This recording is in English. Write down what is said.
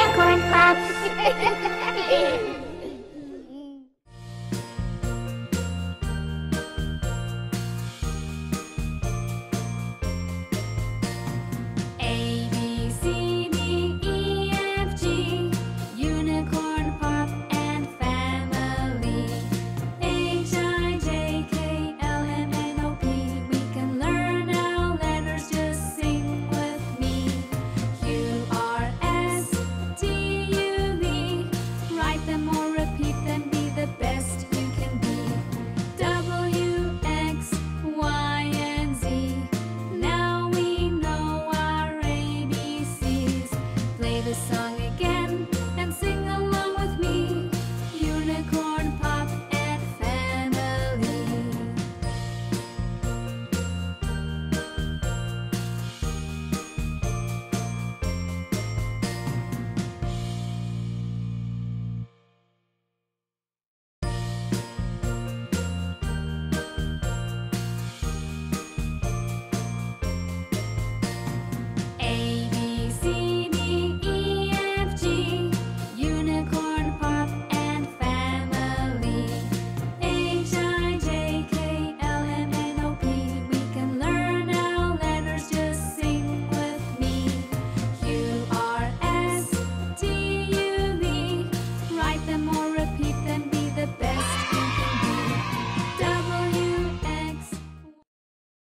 Unicorn Pop.